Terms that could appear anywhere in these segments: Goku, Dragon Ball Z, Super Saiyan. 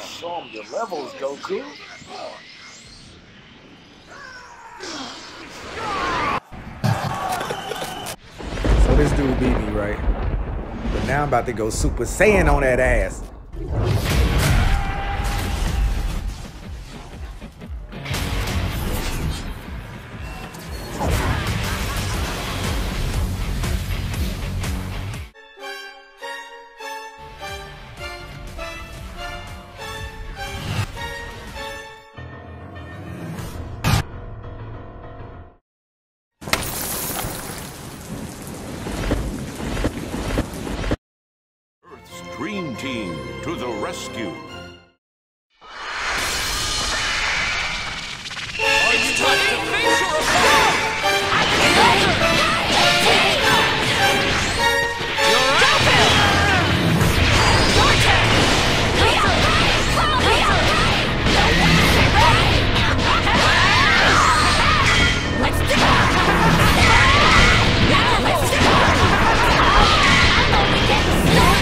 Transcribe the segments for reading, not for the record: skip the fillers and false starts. Show him your levels, Goku. So this dude beat me, right? But now I'm about to go Super Saiyan on that ass. Dream Team to the rescue. It's time to face your opponent. Let's do it. Now let's do it. I'm only getting stuck.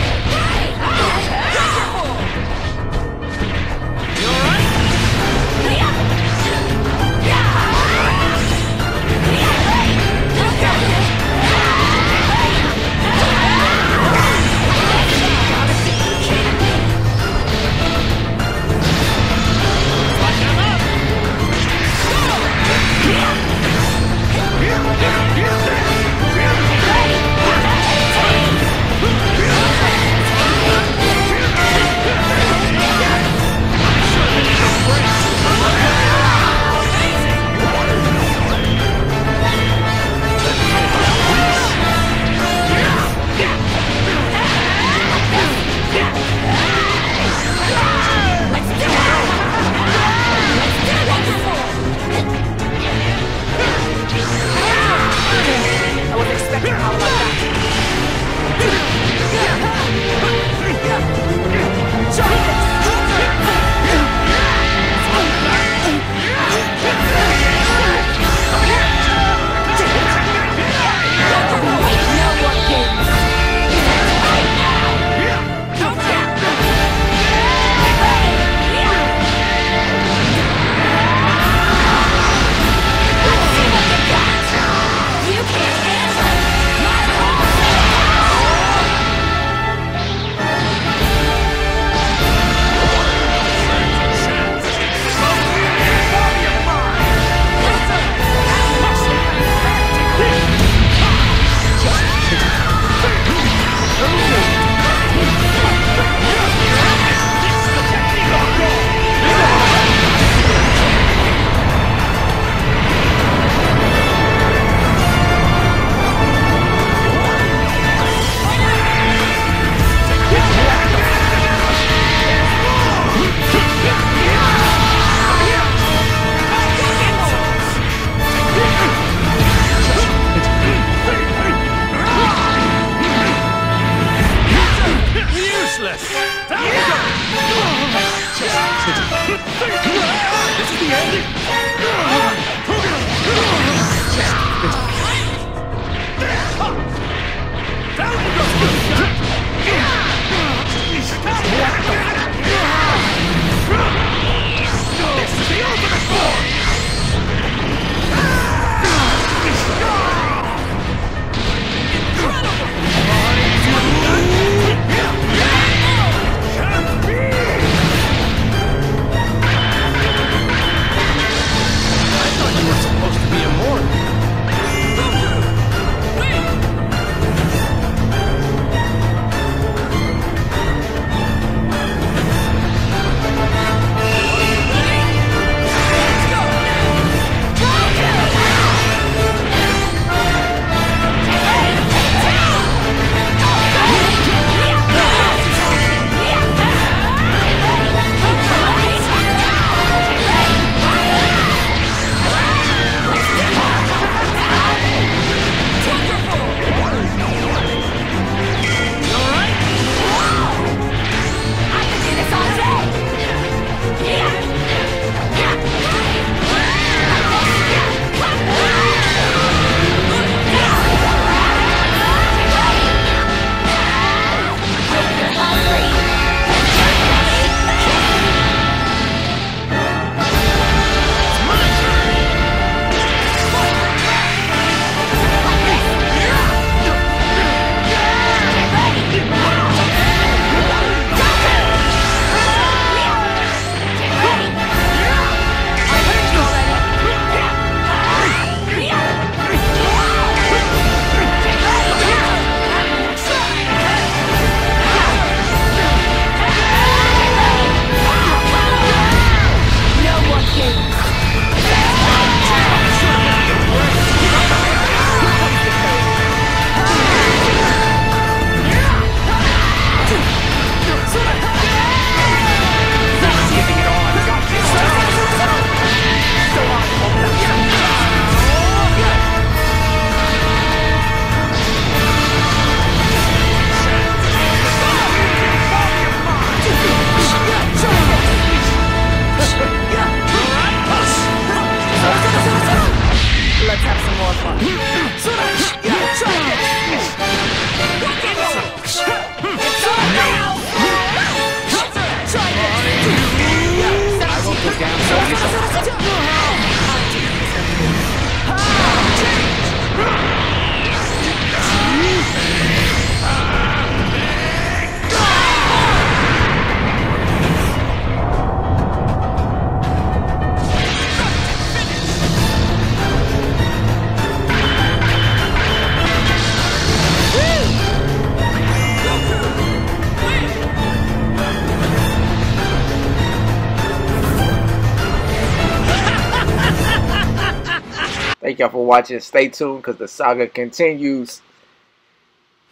Thank y'all for watching. Stay tuned because the saga continues.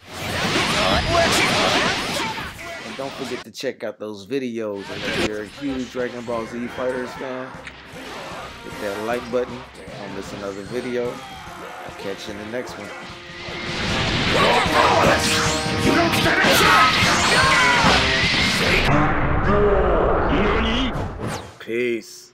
And don't forget to check out those videos. And if you're a huge Dragon Ball Z Fighters fan, hit that like button. Don't miss another video. I'll catch you in the next one. You don't get it. Peace.